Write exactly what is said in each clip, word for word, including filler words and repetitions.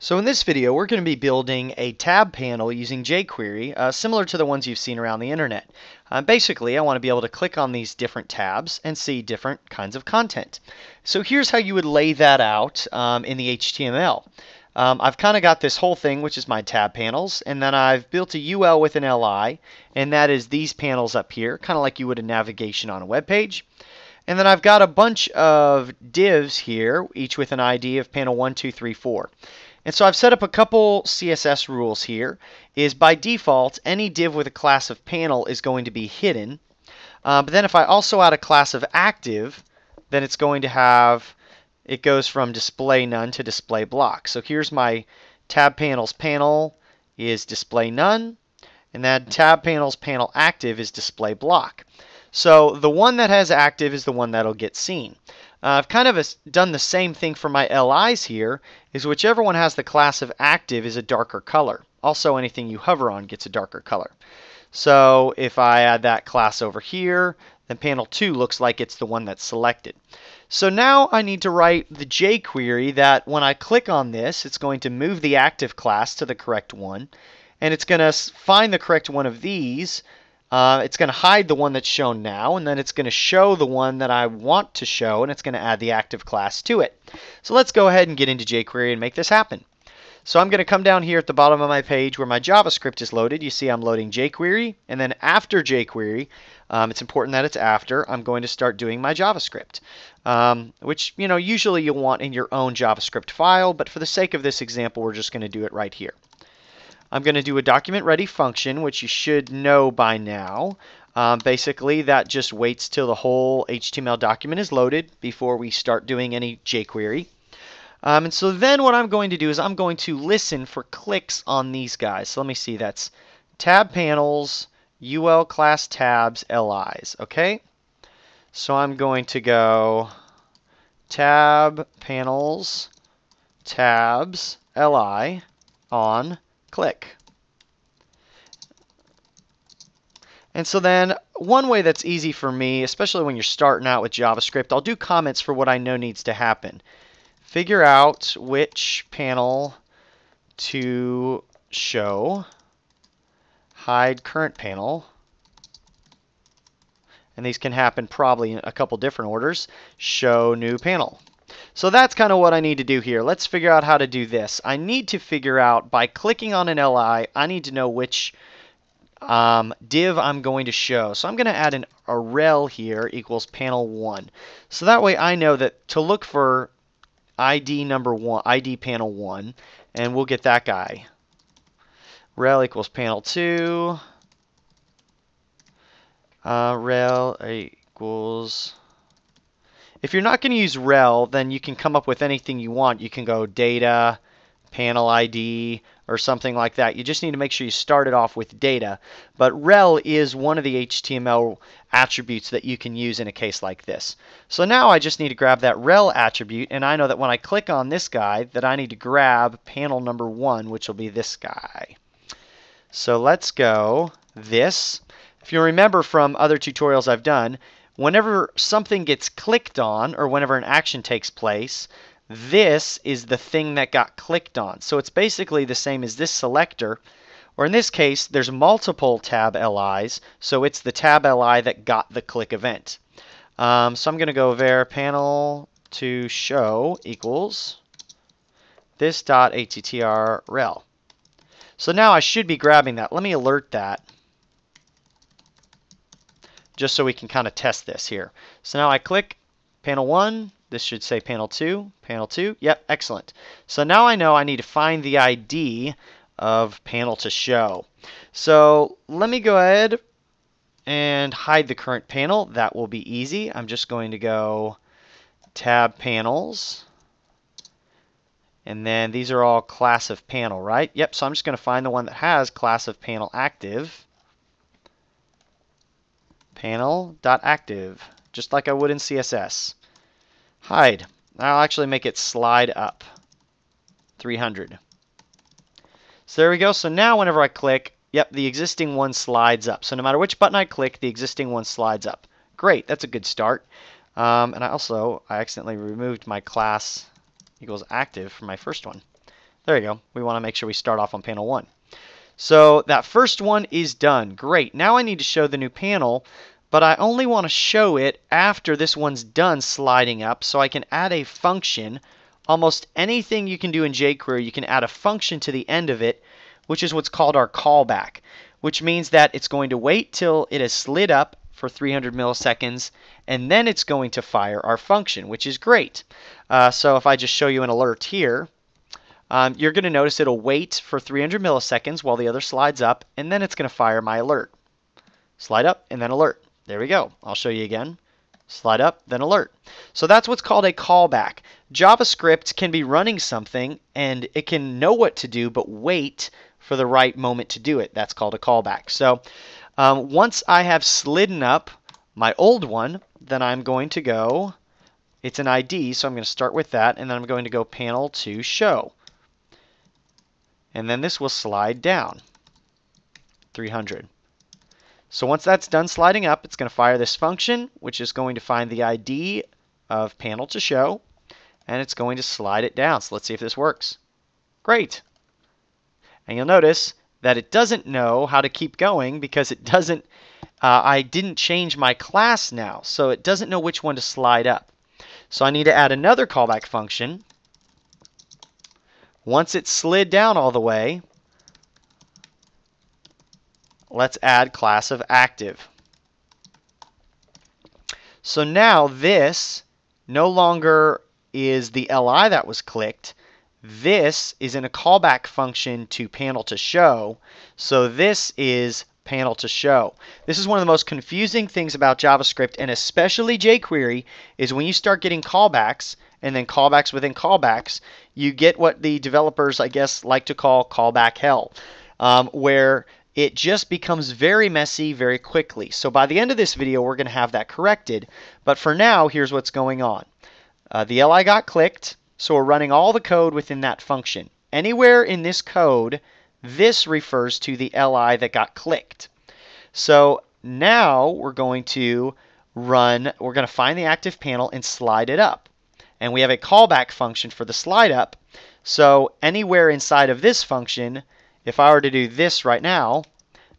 So in this video, we're going to be building a tab panel using jQuery, uh, similar to the ones you've seen around the internet. Um, basically, I want to be able to click on these different tabs and see different kinds of content. So here's how you would lay that out um, in the H T M L. Um, I've kind of got this whole thing, which is my tab panels, and then I've built a U L with an L I, and that is these panels up here, kind of like you would a navigation on a web page. And then I've got a bunch of divs here, each with an I D of panel one, two, three, four. And so I've set up a couple C S S rules here. Is by default, any div with a class of panel is going to be hidden. Uh, but then if I also add a class of active, then it's going to have, it goes from display none to display block. So here's my tab panels panel is display none, and that tab panels panel active is display block. So the one that has active is the one that'll get seen. Uh, I've kind of a, done the same thing for my L Is here, is whichever one has the class of active is a darker color. Also, anything you hover on gets a darker color. So if I add that class over here, then panel two looks like it's the one that's selected. So now I need to write the jQuery that when I click on this, it's going to move the active class to the correct one, and it's going to find the correct one of these. Uh, it's going to hide the one that's shown now, and then it's going to show the one that I want to show, and it's going to add the active class to it. So let's go ahead and get into jQuery and make this happen. So I'm going to come down here at the bottom of my page where my JavaScript is loaded. You see I'm loading jQuery, and then after jQuery, um, it's important that it's after, I'm going to start doing my JavaScript, um, which, you know, usually you'll want in your own JavaScript file, but for the sake of this example, we're just going to do it right here. I'm going to do a document ready function, which you should know by now. Um, basically, that just waits till the whole H T M L document is loaded before we start doing any jQuery. Um, and so then what I'm going to do is I'm going to listen for clicks on these guys. So let me see. That's tab panels, U L class tabs, L Is. Okay. So I'm going to go tab panels, tabs, L I on click. And so then one way that's easy for me, especially when you're starting out with JavaScript, I'll do comments for what I know needs to happen. Figure out which panel to show, hide current panel, and these can happen probably in a couple different orders, show new panel. So that's kind of what I need to do here. Let's figure out how to do this. I need to figure out by clicking on an L I, I need to know which um, div I'm going to show. So I'm going to add an, a rel here equals panel one. So that way I know that to look for I D number one, I D panel one, and we'll get that guy. Rel equals panel two. Uh, rel equals... If you're not going to use rel, then you can come up with anything you want. You can go data, panel I D, or something like that. You just need to make sure you start it off with data. But rel is one of the H T M L attributes that you can use in a case like this. So now I just need to grab that rel attribute, and I know that when I click on this guy, that I need to grab panel number one, which will be this guy. So let's go this. If you remember from other tutorials I've done, whenever something gets clicked on or whenever an action takes place, this is the thing that got clicked on. So it's basically the same as this selector, or in this case, there's multiple tab L Is, so it's the tab L I that got the click event. Um, so I'm going to go var panel to show equals this dot attr rel. So now I should be grabbing that. Let me alert that, just so we can kind of test this here. So now I click panel one, this should say panel two, panel two, yep, excellent. So now I know I need to find the I D of panel to show. So let me go ahead and hide the current panel, that will be easy. I'm just going to go tab panels, and then these are all class of panel, right? Yep, so I'm just gonna find the one that has class of panel active, panel.active, just like I would in C S S. Hide. I'll actually make it slide up three hundred. So there we go. So now whenever I click, yep, the existing one slides up. So no matter which button I click, the existing one slides up. Great, that's a good start. Um, and I also, I accidentally removed my class equals active from my first one. There you go. We want to make sure we start off on panel one. So that first one is done. Great. Now I need to show the new panel, but I only want to show it after this one's done sliding up, so I can add a function. Almost anything you can do in jQuery, you can add a function to the end of it, which is what's called our callback, which means that it's going to wait till it has slid up for three hundred milliseconds, and then it's going to fire our function, which is great. Uh, so if I just show you an alert here, um, you're going to notice it'll wait for three hundred milliseconds while the other slides up, and then it's going to fire my alert. Slide up, and then alert. There we go. I'll show you again. Slide up, then alert. So that's what's called a callback. JavaScript can be running something, and it can know what to do, but wait for the right moment to do it. That's called a callback. So Um, once I have slidden up my old one, then I'm going to go, it's an I D, so I'm going to start with that, and then I'm going to go panel to show. And then this will slide down, three hundred. So once that's done sliding up, it's going to fire this function, which is going to find the I D of panel to show, and it's going to slide it down. So let's see if this works. Great. And you'll notice that it doesn't know how to keep going because it doesn't, uh, I didn't change my class now, so it doesn't know which one to slide up. So I need to add another callback function. Once it slid down all the way, let's add class of active. So now this no longer is the L I that was clicked. This is in a callback function to panel to show, so this is panel to show. This is one of the most confusing things about JavaScript, and especially jQuery, is when you start getting callbacks and then callbacks within callbacks, you get what the developers, I guess, like to call callback hell, um, where it just becomes very messy very quickly. So by the end of this video, we're going to have that corrected, but for now, here's what's going on. Uh, the L I got clicked. So we're running all the code within that function. Anywhere in this code, this refers to the L I that got clicked. So now we're going to run, we're going to find the active panel and slide it up. And we have a callback function for the slide up. So anywhere inside of this function, if I were to do this right now,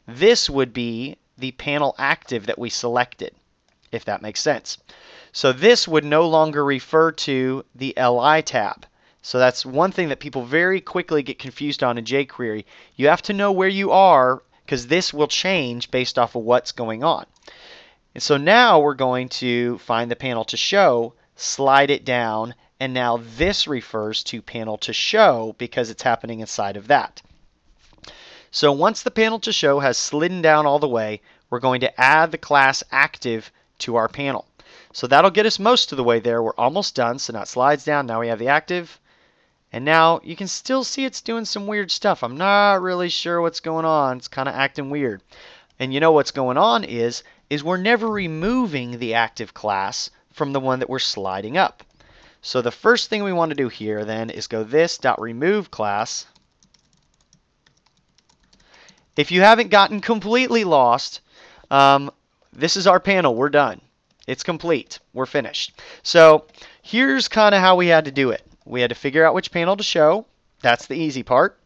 this would be the panel active that we selected, if that makes sense. So this would no longer refer to the L I tab. So that's one thing that people very quickly get confused on in jQuery. You have to know where you are because this will change based off of what's going on. And so now we're going to find the panel to show, slide it down, and now this refers to panel to show because it's happening inside of that. So once the panel to show has slidden down all the way, we're going to add the class active to our panel. So that'll get us most of the way there. We're almost done. So now it slides down. Now we have the active. And now you can still see it's doing some weird stuff. I'm not really sure what's going on. It's kind of acting weird. And you know what's going on is, is we're never removing the active class from the one that we're sliding up. So the first thing we want to do here then is go this.remove class. If you haven't gotten completely lost, um, this is our panel. We're done. It's complete. We're finished. So here's kind of how we had to do it. We had to figure out which panel to show. That's the easy part.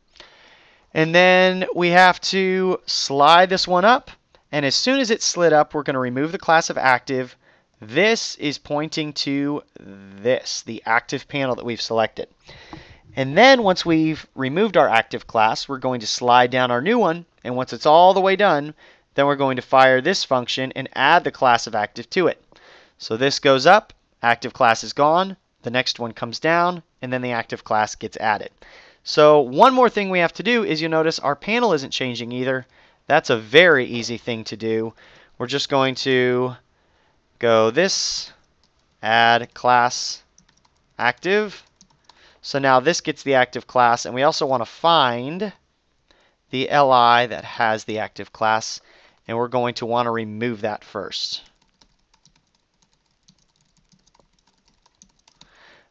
And then we have to slide this one up. And as soon as it slid up, we're going to remove the class of active. This is pointing to this, the active panel that we've selected. And then once we've removed our active class, we're going to slide down our new one. And once it's all the way done, then we're going to fire this function and add the class of active to it. So this goes up, active class is gone, the next one comes down, and then the active class gets added. So one more thing we have to do is you'll notice our panel isn't changing either. That's a very easy thing to do. We're just going to go this, add class active. So now this gets the active class, and we also want to find the L I that has the active class, and we're going to want to remove that first.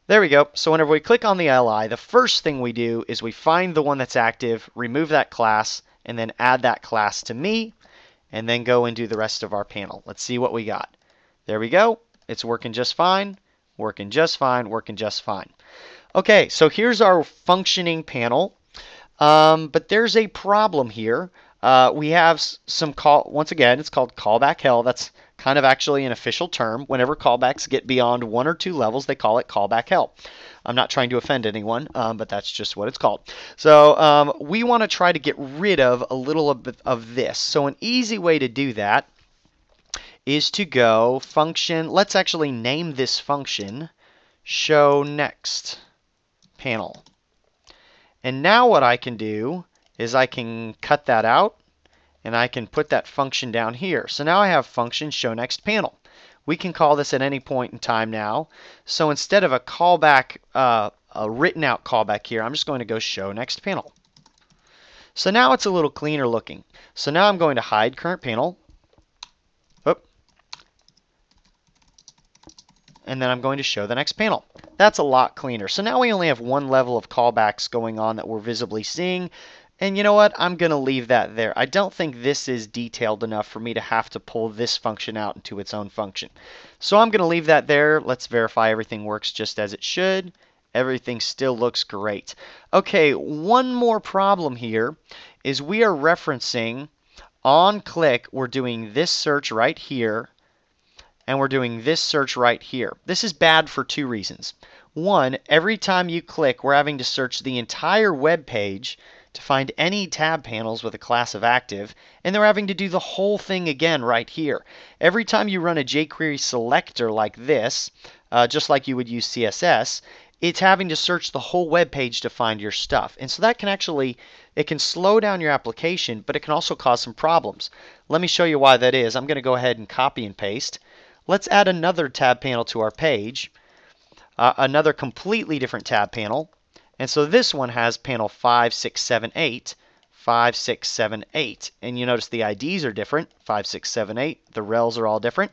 There we go. So whenever we click on the L I, the first thing we do is we find the one that's active, remove that class, and then add that class to me, and then go and do the rest of our panel. Let's see what we got. There we go. It's working just fine, working just fine, working just fine. Okay, so here's our functioning panel, um, but there's a problem here. Uh, we have some call, once again, it's called callback hell. That's kind of actually an official term. Whenever callbacks get beyond one or two levels, they call it callback hell. I'm not trying to offend anyone, um, but that's just what it's called. So um, we want to try to get rid of a little of, of this. So an easy way to do that is to go function. Let's actually name this function show next panel. And now what I can do is I can cut that out and I can put that function down here. So now I have function show next panel. We can call this at any point in time now. So instead of a callback, uh, a written out callback here, I'm just going to go show next panel. So now it's a little cleaner looking. So now I'm going to hide current panel. Oop. And then I'm going to show the next panel. That's a lot cleaner. So now we only have one level of callbacks going on that we're visibly seeing. And you know what? I'm going to leave that there. I don't think this is detailed enough for me to have to pull this function out into its own function. So I'm going to leave that there. Let's verify everything works just as it should. Everything still looks great. Okay, one more problem here is we are referencing on click. We're doing this search right here, and we're doing this search right here. This is bad for two reasons. One, every time you click, we're having to search the entire web page to find any tab panels with a class of active, and they're having to do the whole thing again right here. Every time you run a jQuery selector like this, uh, just like you would use C S S, it's having to search the whole web page to find your stuff. And so that can actually, it can slow down your application, but it can also cause some problems. Let me show you why that is. I'm going to go ahead and copy and paste. Let's add another tab panel to our page, uh, another completely different tab panel. And so this one has panel five, six, seven, eight, five, six, seven, eight. And you notice the I Ds are different, five, six, seven, eight. The rels are all different.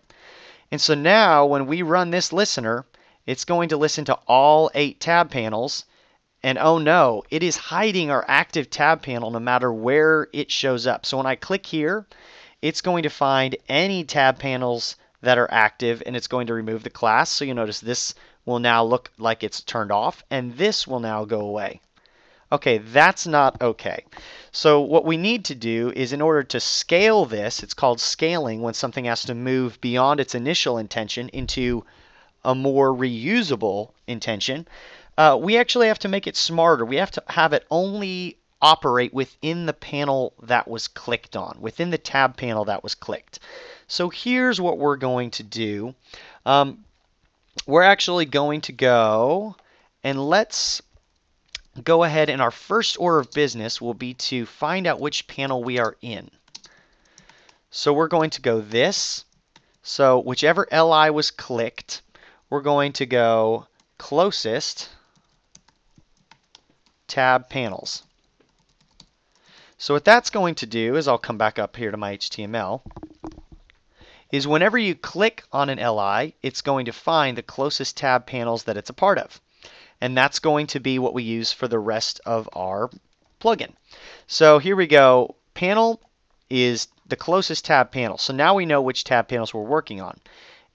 And so now when we run this listener, it's going to listen to all eight tab panels. And oh no, it is hiding our active tab panel no matter where it shows up. So when I click here, it's going to find any tab panels that are active, and it's going to remove the class. So you notice this will now look like it's turned off, and this will now go away. Okay, that's not okay. So what we need to do is, in order to scale this, it's called scaling when something has to move beyond its initial intention into a more reusable intention, uh, we actually have to make it smarter. We have to have it only operate within the panel that was clicked on, within the tab panel that was clicked. So here's what we're going to do. Um, We're actually going to go, and let's go ahead, and our first order of business will be to find out which panel we are in. So we're going to go this. So whichever L I was clicked, we're going to go closest tab panels. So what that's going to do is, I'll come back up here to my H T M L, is whenever you click on an L I, it's going to find the closest tab panels that it's a part of. And that's going to be what we use for the rest of our plugin. So here we go. Panel is the closest tab panel. So now we know which tab panels we're working on.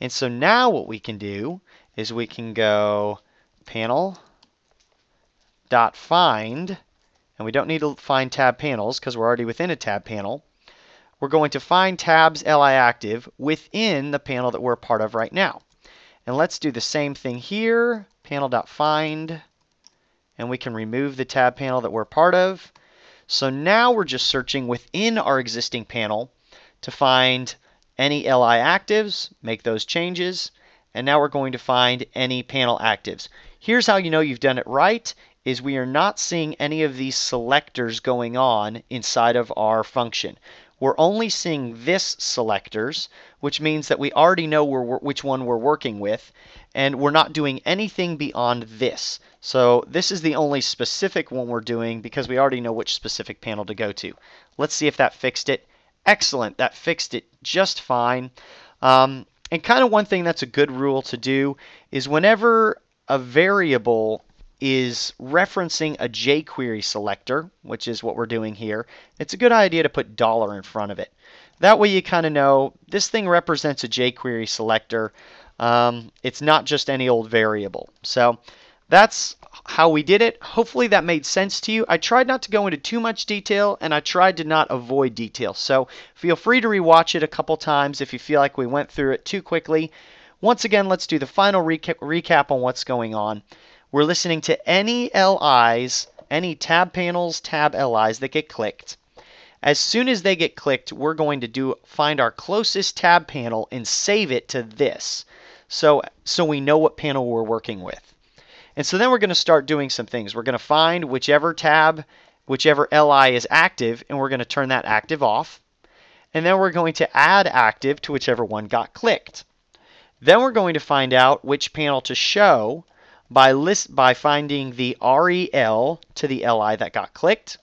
And so now what we can do is we can go panel.find, and we don't need to find tab panels because we're already within a tab panel. We're going to find tabs L I active within the panel that we're a part of right now. And let's do the same thing here, panel.find, and we can remove the tab panel that we're a part of. So now we're just searching within our existing panel to find any L I actives, make those changes, and now we're going to find any panel actives. Here's how you know you've done it right, is we are not seeing any of these selectors going on inside of our function. We're only seeing this selectors, which means that we already know we're, which one we're working with, and we're not doing anything beyond this. So this is the only specific one we're doing because we already know which specific panel to go to. Let's see if that fixed it. Excellent. That fixed it just fine. Um, and kind of one thing that's a good rule to do is whenever a variable is referencing a jQuery selector, which is what we're doing here, it's a good idea to put dollar in front of it. That way you kind of know this thing represents a jQuery selector. Um, it's not just any old variable. So that's how we did it. Hopefully that made sense to you. I tried not to go into too much detail, and I tried to not avoid detail. So feel free to rewatch it a couple times if you feel like we went through it too quickly. Once again, let's do the final reca- recap on what's going on. We're listening to any L Is, any tab panels, tab L Is that get clicked. As soon as they get clicked, we're going to do find our closest tab panel and save it to this. So, so we know what panel we're working with. And so then we're going to start doing some things. We're going to find whichever tab, whichever L I is active, and we're going to turn that active off. And then we're going to add active to whichever one got clicked. Then we're going to find out which panel to show by list by finding the rel to the L I that got clicked.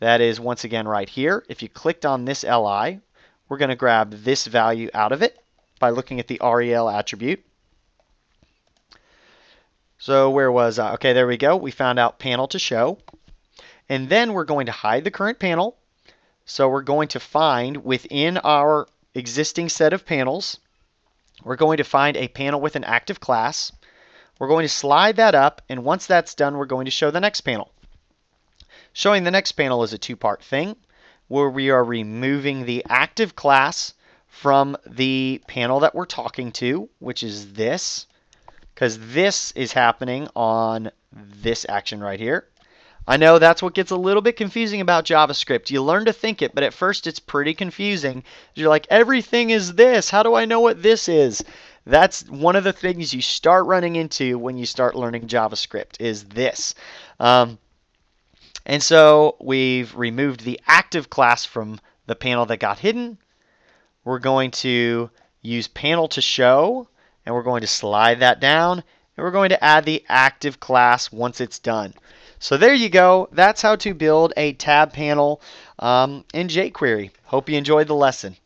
That is, once again, right here. If you clicked on this L I, we're going to grab this value out of it by looking at the rel attribute. So where was I? Okay, there we go. We found out panel to show. And then we're going to hide the current panel. So we're going to find within our existing set of panels, we're going to find a panel with an active class. We're going to slide that up, and once that's done, we're going to show the next panel. Showing the next panel is a two-part thing where we are removing the active class from the panel that we're talking to, which is this, because this is happening on this action right here. I know that's what gets a little bit confusing about JavaScript. You learn to think it, but at first it's pretty confusing. You're like, everything is this. How do I know what this is? That's one of the things you start running into when you start learning JavaScript is this. Um, and so we've removed the active class from the panel that got hidden. We're going to use panel to show, and we're going to slide that down, and we're going to add the active class once it's done. So there you go. That's how to build a tab panel um, in jQuery. Hope you enjoyed the lesson.